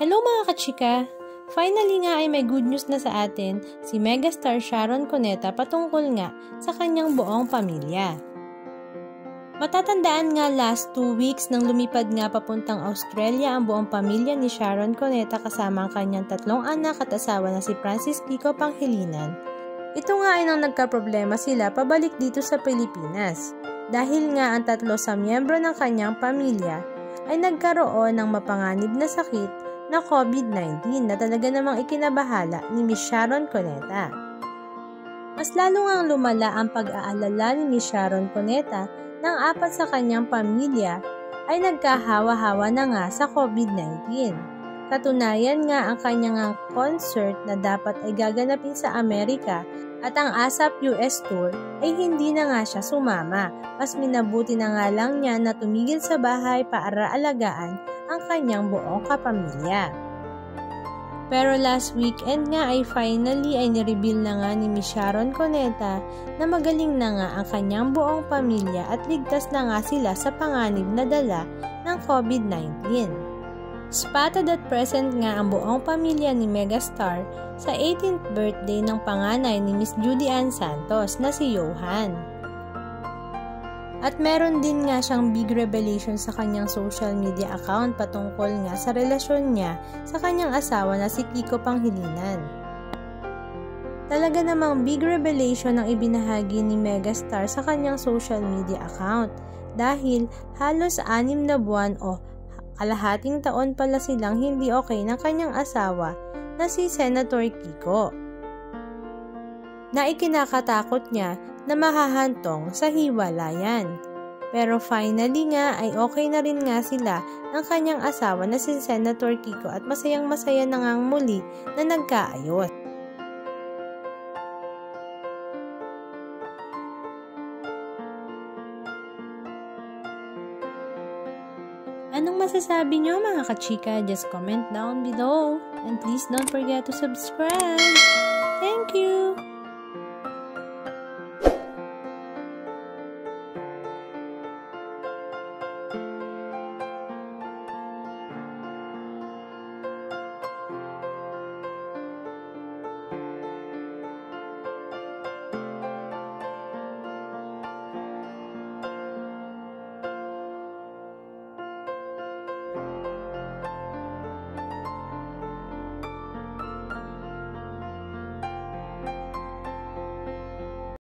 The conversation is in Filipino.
Hello mga kachika! Finally nga ay may good news na sa atin si megastar Sharon Cuneta patungkol nga sa kanyang buong pamilya. Matatandaan nga last 2 weeks nang lumipad nga papuntang Australia ang buong pamilya ni Sharon Cuneta kasama ang kanyang 3 anak at asawa na si Francis Kiko Pangilinan. Ito nga ay nang nagkaproblema sila pabalik dito sa Pilipinas dahil nga ang 3 sa miyembro ng kanyang pamilya ay nagkaroon ng mapanganib na sakit na COVID-19 na talaga namang ikinabahala ni Miss Sharon Cuneta. Mas lalo ngang lumala ang pag-aalala ni Miss Sharon Cuneta nang 4 sa kanyang pamilya ay nagkahawa-hawa na nga sa COVID-19. Katunayan nga ang kanyang concert na dapat ay gaganapin sa Amerika at ang ASAP US Tour ay hindi na nga siya sumama. Mas minabuti na nga lang niya na tumigil sa bahay para alagaan ang kanyang buong kapamilya. Pero last weekend nga ay finally ay nireveal na nga ni Miss Sharon Cuneta na magaling na nga ang kanyang buong pamilya at ligtas na nga sila sa panganib na dala ng COVID-19. Spotted at present nga ang buong pamilya ni megastar sa 18th birthday ng panganay ni Miss Judy Ann Santos na si Johan. At meron din nga siyang big revelation sa kanyang social media account patungkol nga sa relasyon niya sa kanyang asawa na si Kiko Pangilinan. Talaga namang big revelation ang ibinahagi ni megastar sa kanyang social media account dahil halos 6 na buwan o kalahating taon pala silang hindi okay ng kanyang asawa na si Senator Kiko. Na ikinakatakot niya na mahahantong sa hiwalayan. Pero finally nga ay okay na rin nga sila ng kanyang asawa na si Senator Kiko at masayang-masaya na ngang muli na nagkaayos. Anong masasabi nyo mga kachika? Just comment down below and please don't forget to subscribe. Thank you!